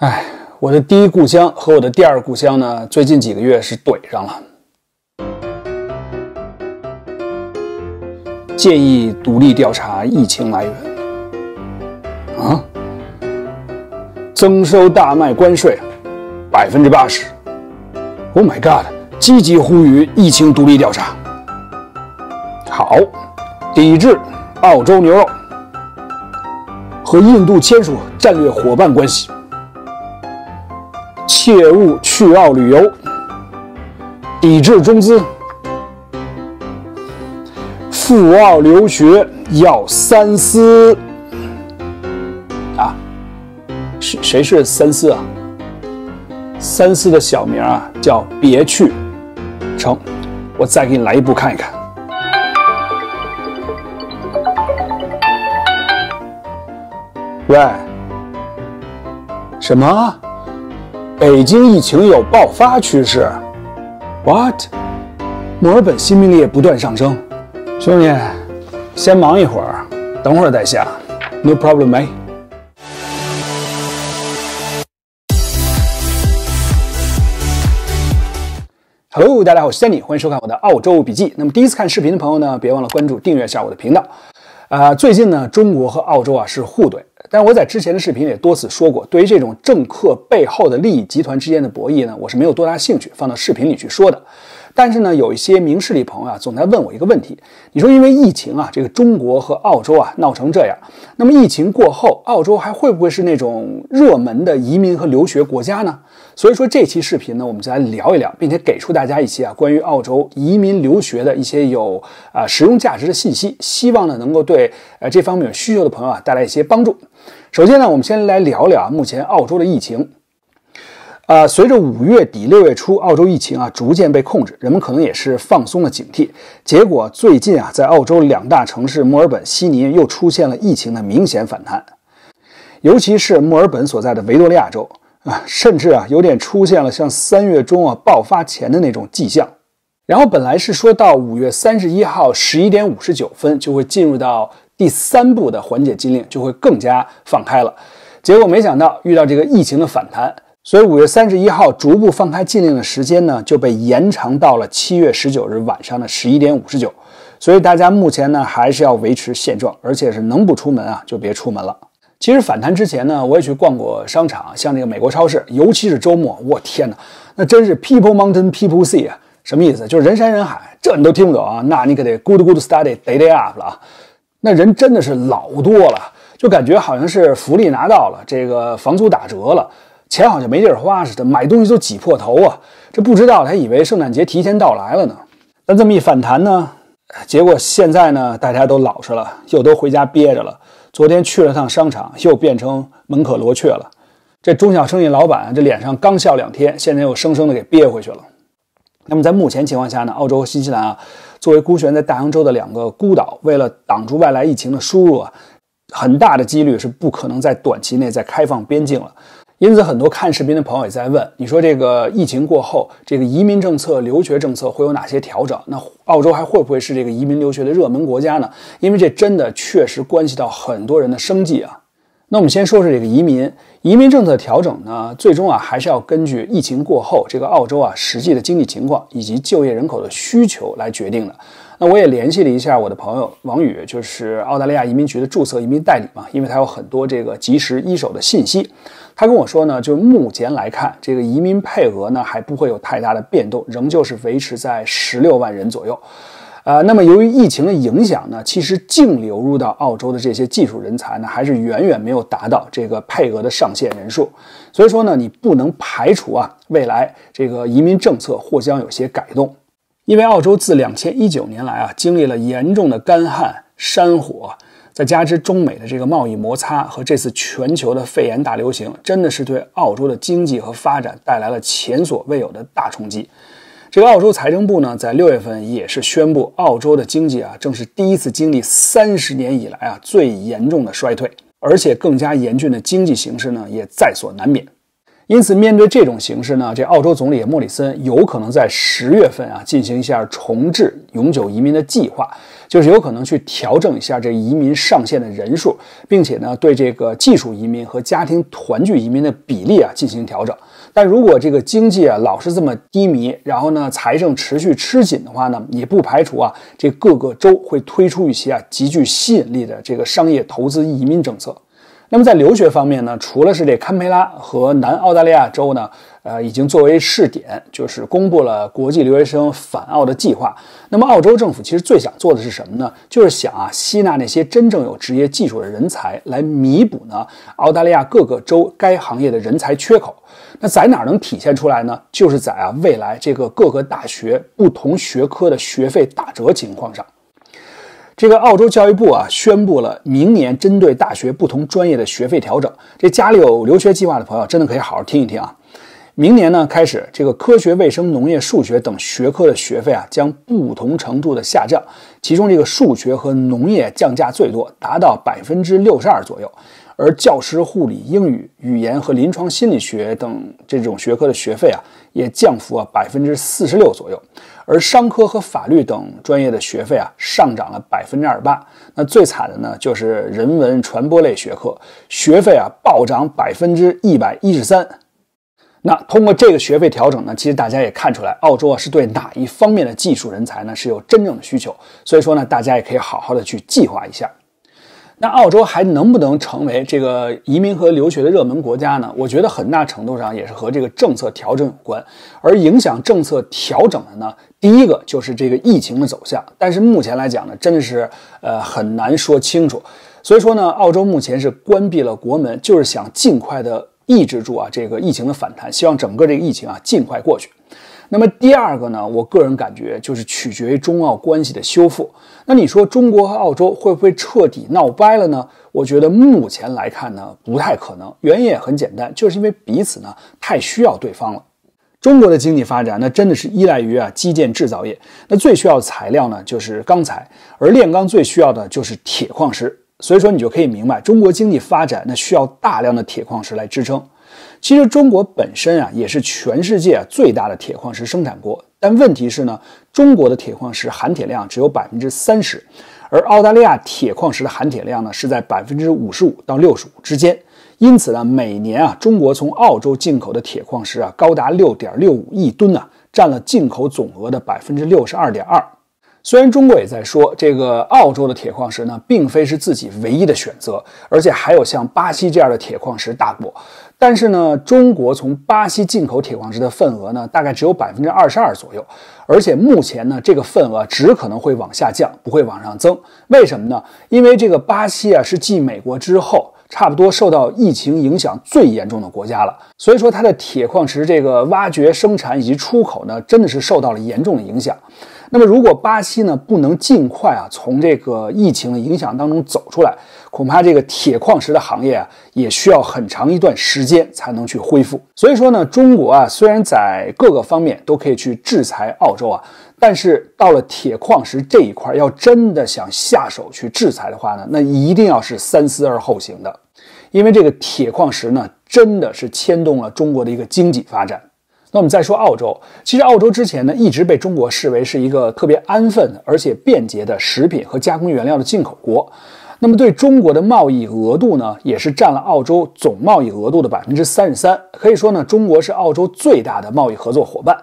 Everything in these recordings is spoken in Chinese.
哎，我的第一故乡和我的第二故乡呢，最近几个月是怼上了。建议独立调查疫情来源。啊？增收大麦关税80%。Oh my god！ 积极呼吁疫情独立调查。好，抵制澳洲牛肉。 和印度签署战略伙伴关系，切勿去澳旅游，抵制中资，赴澳留学要三思啊！谁是三思啊？三思的小名啊叫别去，成，我再给你来一部看一看。 喂，什么？北京疫情有爆发趋势 ？What？ 墨尔本新病例不断上升。兄弟，先忙一会儿，等会儿再下。No problem, mate. Hello， 大家好，我是 Danny， 欢迎收看我的澳洲笔记。那么第一次看视频的朋友呢，别忘了关注、订阅一下我的频道。 最近呢，中国和澳洲啊是互怼，但我在之前的视频也多次说过，对于这种政客背后的利益集团之间的博弈呢，我是没有多大兴趣放到视频里去说的。但是呢，有一些明事理朋友啊，总在问我一个问题，你说因为疫情啊，这个中国和澳洲啊闹成这样，那么疫情过后，澳洲还会不会是那种热门的移民和留学国家呢？所以说这期视频呢，我们就来聊一聊，并且给出大家一些啊关于澳洲移民留学的一些有实用价值的信息，希望呢能够对 对这方面有需求的朋友啊，带来一些帮助。首先呢，我们先来聊聊啊，目前澳洲的疫情。随着5月底6月初澳洲疫情啊逐渐被控制，人们可能也是放松了警惕。结果最近啊，在澳洲2大城市墨尔本、悉尼又出现了疫情的明显反弹，尤其是墨尔本所在的维多利亚州啊，甚至啊有点出现了像3月中啊爆发前的那种迹象。 然后本来是说到5月31号11点59分就会进入到第3步的缓解禁令，就会更加放开了。结果没想到遇到这个疫情的反弹，所以5月31号逐步放开禁令的时间呢就被延长到了7月19日晚上的11点59。所以大家目前呢还是要维持现状，而且是能不出门啊就别出门了。 其实反弹之前呢，我也去逛过商场，像这个美国超市，尤其是周末，我天哪，那真是 people mountain people sea 啊！ 什么意思？就是人山人海，这你都听不懂啊？那你可得 good study day up 了啊！那人真的是老多了，就感觉好像是福利拿到了，这个房租打折了，钱好像没地儿花似的，买东西都挤破头啊！这不知道还以为圣诞节提前到来了呢。但这么一反弹呢，结果现在呢，大家都老实了，又都回家憋着了。昨天去了趟商场，又变成门可罗雀了。这中小生意老板这脸上刚笑2天，现在又生生的给憋回去了。 那么在目前情况下呢，澳洲和新西兰啊，作为孤悬在大洋洲的2个孤岛，为了挡住外来疫情的输入啊，很大的几率是不可能在短期内再开放边境了。因此，很多看视频的朋友也在问，你说这个疫情过后，这个移民政策、留学政策会有哪些调整？那澳洲还会不会是这个移民留学的热门国家呢？因为这真的确实关系到很多人的生计啊。 那我们先说说这个移民政策调整呢，最终啊还是要根据疫情过后这个澳洲啊实际的经济情况以及就业人口的需求来决定的。那我也联系了一下我的朋友王宇，就是澳大利亚移民局的注册移民代理嘛，因为他有很多这个及时一手的信息。他跟我说呢，就是目前来看，这个移民配额呢还不会有太大的变动，仍旧是维持在16万人左右。 那么由于疫情的影响呢，其实净流入到澳洲的这些技术人才呢，还是远远没有达到这个配额的上限人数。所以说呢，你不能排除啊，未来这个移民政策或将有些改动，因为澳洲自2019年来啊，经历了严重的干旱、山火，再加之中美的这个贸易摩擦和这次全球的肺炎大流行，真的是对澳洲的经济和发展带来了前所未有的大冲击。 这个澳洲财政部呢，在6月份也是宣布，澳洲的经济啊，正是第一次经历30年以来啊最严重的衰退，而且更加严峻的经济形势呢，也在所难免。因此，面对这种形势呢，这澳洲总理莫里森有可能在10月份啊进行一下重置永久移民的计划，就是有可能去调整一下这移民上限的人数，并且呢对这个技术移民和家庭团聚移民的比例啊进行调整。但如果这个经济啊老是这么低迷，然后呢财政持续吃紧的话呢，也不排除啊这各个州会推出一些啊极具吸引力的这个商业投资移民政策。那么在留学方面呢，除了是这堪培拉和南澳大利亚州呢，已经作为试点，就是公布了国际留学生返澳的计划。那么澳洲政府其实最想做的是什么呢？就是想啊吸纳那些真正有职业技术的人才，来弥补呢澳大利亚各个州该行业的人才缺口。那在哪能体现出来呢？就是在啊未来这个各个大学不同学科的学费打折情况上。这个澳洲教育部啊宣布了明年针对大学不同专业的学费调整。这家里有留学计划的朋友真的可以好好听一听啊。明年呢开始，这个科学、卫生、农业、数学等学科的学费啊将不同程度的下降，其中这个数学和农业降价最多，达到 62% 左右。而教师、护理、英语、语言和临床心理学等这种学科的学费啊也降幅啊 46% 左右。而商科和法律等专业的学费啊上涨了 28%。那最惨的呢就是人文传播类学科，学费啊暴涨 113%。那通过这个学费调整呢，其实大家也看出来澳洲啊是对哪一方面的技术人才呢是有真正的需求，所以说呢大家也可以好好的去计划一下。那澳洲还能不能成为这个移民和留学的热门国家呢？我觉得很大程度上也是和这个政策调整有关，而影响政策调整的呢，第一个就是这个疫情的走向，但是目前来讲呢真的是很难说清楚，所以说呢澳洲目前是关闭了国门，就是想尽快的抑制住啊这个疫情的反弹，希望整个这个疫情啊尽快过去。那么第二个呢，我个人感觉就是取决于中澳关系的修复。那你说中国和澳洲会不会彻底闹掰了呢？我觉得目前来看呢不太可能，原因也很简单，就是因为彼此呢太需要对方了。中国的经济发展那真的是依赖于啊基建制造业，那最需要的材料呢就是钢材，而炼钢最需要的就是铁矿石。所以说你就可以明白，中国经济发展那需要大量的铁矿石来支撑。其实中国本身啊也是全世界最大的铁矿石生产国，但问题是呢，中国的铁矿石含铁量只有 30%， 而澳大利亚铁矿石的含铁量呢是在 55% 到 65% 之间。因此呢，每年啊中国从澳洲进口的铁矿石啊高达 6.65 亿吨啊，占了进口总额的 62.2%。虽然中国也在说这个澳洲的铁矿石呢并非是自己唯一的选择，而且还有像巴西这样的铁矿石大国，但是呢中国从巴西进口铁矿石的份额呢大概只有 22% 左右，而且目前呢这个份额只可能会往下降，不会往上增。为什么呢？因为这个巴西啊是继美国之后差不多受到疫情影响最严重的国家了，所以说它的铁矿石这个挖掘、生产以及出口呢真的是受到了严重的影响。那么如果巴西呢不能尽快啊从这个疫情的影响当中走出来，恐怕这个铁矿石的行业啊也需要很长一段时间才能去恢复。所以说呢，中国啊虽然在各个方面都可以去制裁澳洲啊，但是到了铁矿石这一块，要真的想下手去制裁的话呢，那一定要是三思而后行的，因为这个铁矿石呢真的是牵动了中国的一个经济发展。那我们再说澳洲，其实澳洲之前呢一直被中国视为是一个特别安分而且便捷的食品和加工原料的进口国，那么对中国的贸易额度呢也是占了澳洲总贸易额度的 33%， 可以说呢中国是澳洲最大的贸易合作伙伴。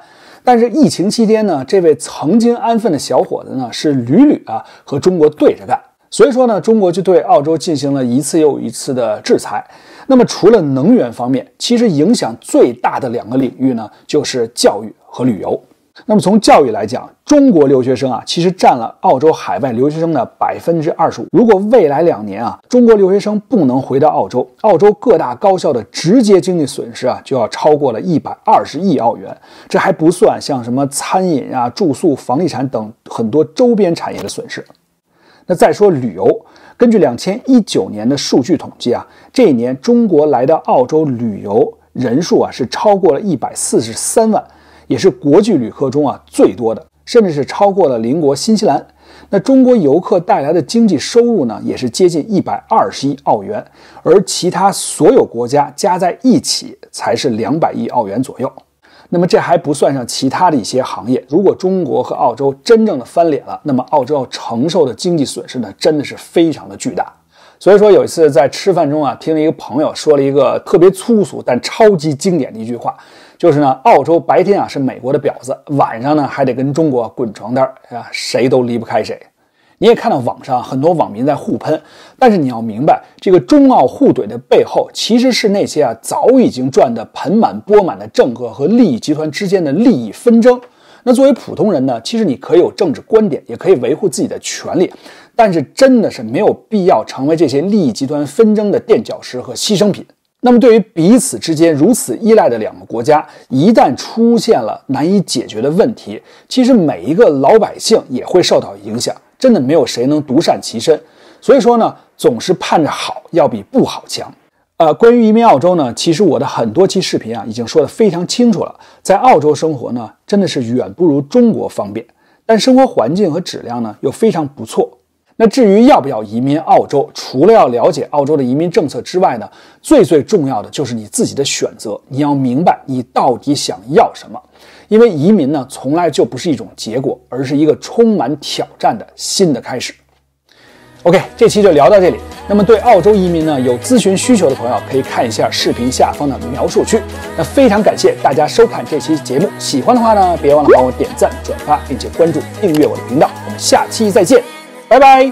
但是疫情期间呢，这位曾经安分的小伙子呢是屡屡啊和中国对着干，所以说呢中国就对澳洲进行了一次又一次的制裁。那么除了能源方面，其实影响最大的两个领域呢就是教育和旅游。那么从教育来讲，中国留学生啊其实占了澳洲海外留学生的 25%。 如果未来2年啊中国留学生不能回到澳洲，澳洲各大高校的直接经济损失啊就要超过了120亿澳元，这还不算像什么餐饮啊、住宿、房地产等很多周边产业的损失。那再说旅游，根据2019年的数据统计啊，这一年中国来到澳洲旅游人数啊是超过了143万，也是国际旅客中啊最多的，甚至是超过了邻国新西兰。那中国游客带来的经济收入呢，也是接近120亿澳元，而其他所有国家加在一起才是200亿澳元左右。那么这还不算上其他的一些行业。如果中国和澳洲真正的翻脸了，那么澳洲要承受的经济损失呢，真的是非常的巨大。所以说有一次在吃饭中啊，听了一个朋友说了一个特别粗俗但超级经典的一句话，就是呢，澳洲白天啊是美国的婊子，晚上呢还得跟中国滚床单啊，谁都离不开谁。你也看到网上很多网民在互喷，但是你要明白，这个中澳互怼的背后，其实是那些啊早已经赚得盆满钵满的政客和利益集团之间的利益纷争。那作为普通人呢，其实你可以有政治观点，也可以维护自己的权利，但是真的是没有必要成为这些利益集团纷争的垫脚石和牺牲品。那么对于彼此之间如此依赖的两个国家，一旦出现了难以解决的问题，其实每一个老百姓也会受到影响，真的没有谁能独善其身。所以说呢，总是盼着好要比不好强。关于移民澳洲呢，其实我的很多期视频啊已经说得非常清楚了，在澳洲生活呢真的是远不如中国方便，但生活环境和质量呢又非常不错。那至于要不要移民澳洲，除了要了解澳洲的移民政策之外呢，最重要的就是你自己的选择，你要明白你到底想要什么。因为移民呢，从来就不是一种结果，而是一个充满挑战的新的开始。OK， 这期就聊到这里。那么对澳洲移民呢，有咨询需求的朋友可以看一下视频下方的描述区。那非常感谢大家收看这期节目，喜欢的话呢，别忘了帮我点赞、转发，并且关注、订阅我的频道。我们下期再见。拜拜。